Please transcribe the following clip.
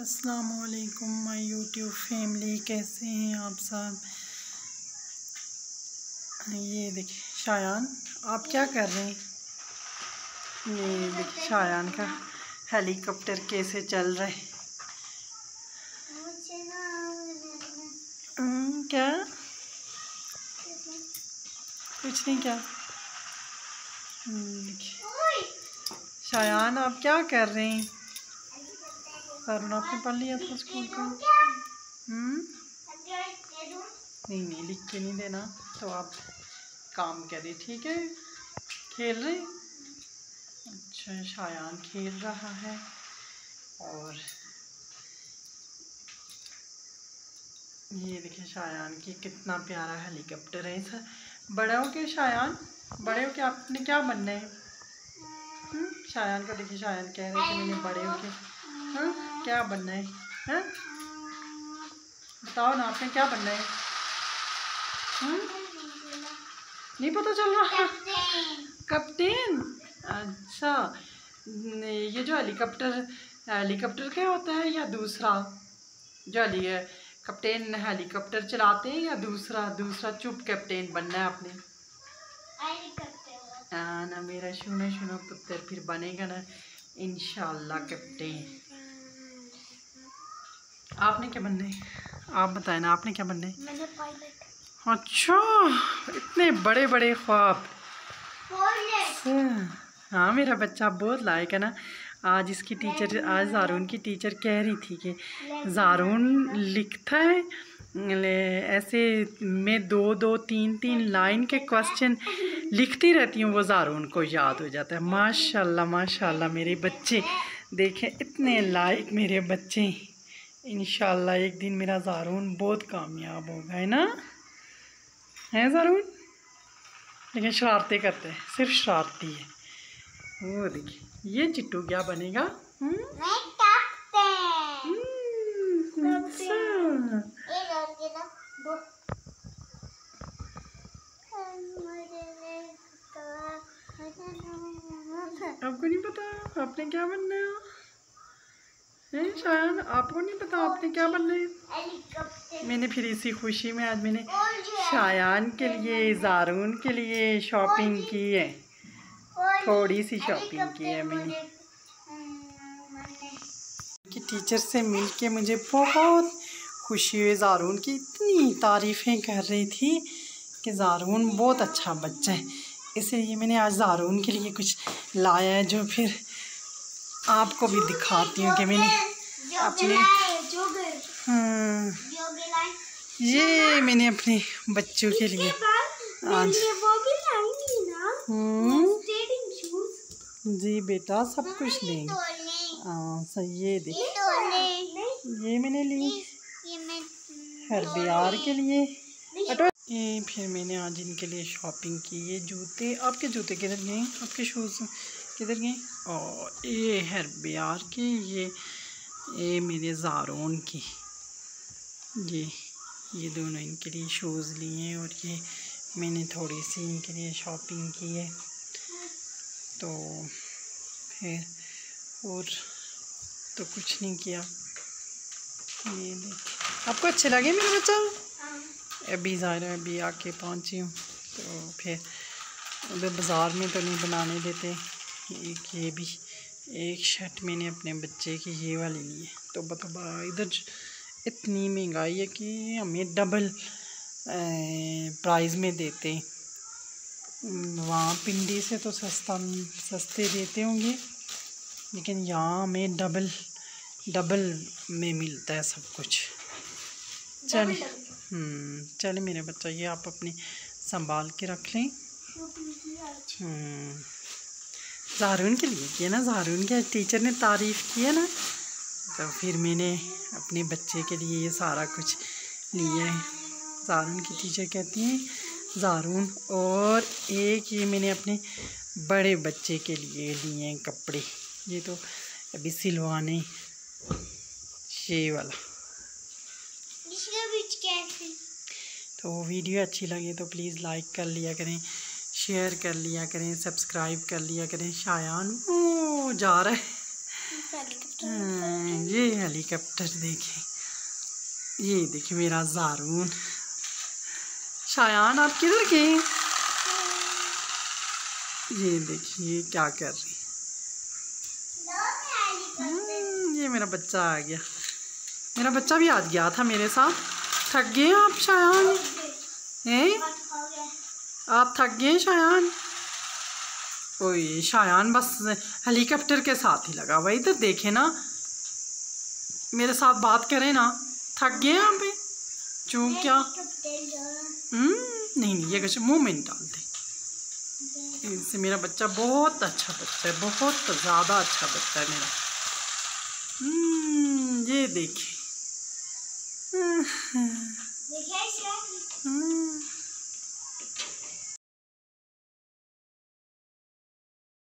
अस्सलाम वालेकुम my YouTube family, कैसे हैं आप सब। ये देखिए शायान, आप क्या कर रहे हैं। ये देखिए शायान का हेलीकॉप्टर कैसे चल रहा है। क्या कुछ नहीं, क्या शायान आप क्या कर रहे हैं। करुण आपने पढ़ लिया था स्कूल का। नहीं, लिख के नहीं देना, तो आप काम करें, ठीक है। खेल रहे, अच्छा शायान खेल रहा है। और ये देखिए शायान की कितना प्यारा हेलीकॉप्टर है। सर बड़े हो के शायान, बड़े हो के आपने क्या बनना है। शायान का देखिए, शायान कह रहे हैं कि मैंने बड़े हो के क्या बनना है। बताओ ना आपने क्या बनना है। नहीं पता चल रहा। कप्तान, अच्छा। ये जो हेलीकॉप्टर क्या होता है, या दूसरा जो कप्तान हेलीकॉप्टर चलाते हैं, या दूसरा चुप कप्तान बनना है आपने। ना मेरा सुनो पुत्र, फिर बनेगा ना इंशाल्लाह कप्तान। आपने क्या बनना है, आप बताए ना आपने क्या बनना है। मैंने पायलट। अच्छा, इतने बड़े बड़े ख्वाब। हाँ मेरा बच्चा बहुत लायक है ना। आज इसकी टीचर, आज ज़ारून की टीचर कह रही थी कि ज़ारून लिखता है ऐसे, मैं दो दो तीन तीन लाइन के क्वेश्चन लिखती रहती हूँ, वो ज़ारून को याद हो जाता है। माशाल्लाह माशाल्लाह, मेरे बच्चे देखें इतने लायक मेरे बच्चे। इंशाल्लाह एक दिन मेरा ज़ारून बहुत कामयाब होगा, है ना। है ज़ारून, लेकिन शरारतें करते हैं, सिर्फ शरारती है। वो देखिए ये चिट्टू क्या बनेगा। आपको नहीं पता आपने क्या बनना है। शायद आपको नहीं पता आपने क्या बनना है। मैंने फिर इसी खुशी में आज मैंने शायान के लिए, ज़ारून के लिए शॉपिंग की है, थोड़ी सी शॉपिंग की है मैंने। कि टीचर से मिल के मुझे बहुत खुशी हुई। ज़ारून की इतनी तारीफ़ें कर रही थी कि ज़ारून बहुत अच्छा बच्चा है, इसलिए मैंने आज ज़ारून के लिए कुछ लाया है, जो फिर आपको भी दिखाती हूँ कि मैंने अपने ये मैंने अपने बच्चों के लिए आज जी बेटा सब कुछ लेंगे। हाँ सर, ये देखिए ये मैंने ली हरबियार के लिए। फिर मैंने आज इनके लिए शॉपिंग की। ये जूते, आपके जूते किधर गए, आपके शूज़ किधर गए। और ये हरबियार के, ये मेरे ज़ारून की, ये दोनों इनके लिए शूज़ लिए। और ये मैंने थोड़ी सी इनके लिए शॉपिंग की है। तो फिर और तो कुछ नहीं किया। ये देखिए, आपको अच्छे लगे मेरे बच्चा। अभी ज़ाहिर है अभी आके पहुँची हूँ, तो फिर उधर बाज़ार में तो नहीं बनाने देते। एक ये भी एक शर्ट मैंने अपने बच्चे की ये वाली ली है। तो बता इधर इतनी महंगाई है कि हमें डबल प्राइस में देते हैं। वहाँ पिंडी से तो सस्ते देते होंगे, लेकिन यहाँ हमें डबल में मिलता है सब कुछ। चले मेरे बच्चा, ये आप अपनी संभाल के रख लें। ज़ारून के लिए किया ना, ज़ारून के टीचर ने तारीफ़ की है ना, तो फिर मैंने अपने बच्चे के लिए ये सारा कुछ लिया है। ज़ारून की टीचर कहती हैं ज़ारून। और एक ये मैंने अपने बड़े बच्चे के लिए लिए हैं कपड़े, ये तो अभी सिलवाने। ये वाला तो वीडियो अच्छी लगे तो प्लीज़ लाइक कर लिया करें, शेयर कर लिया करें, सब्सक्राइब कर लिया करें। शायान वो जा रहा है। ये हेलीकॉप्टर देखें, ये देखिए मेरा जारून। शायान आप किधर गए? ये देखिए क्या कर रही है। ये मेरा बच्चा आ गया, मेरा बच्चा भी आज गया था मेरे साथ। थक गए आप शायान? हैं आप थक गए शायान? ओए शायान बस हेलीकॉप्टर के साथ ही लगा हुआ। इधर देखे ना, मेरे साथ बात करें ना। थक गए आप? चूँ क्या? नहीं, ये कुछ मुँह में नहीं डालते। इससे मेरा बच्चा बहुत अच्छा बच्चा है, बहुत ज़्यादा अच्छा बच्चा है मेरा। ये देखिए।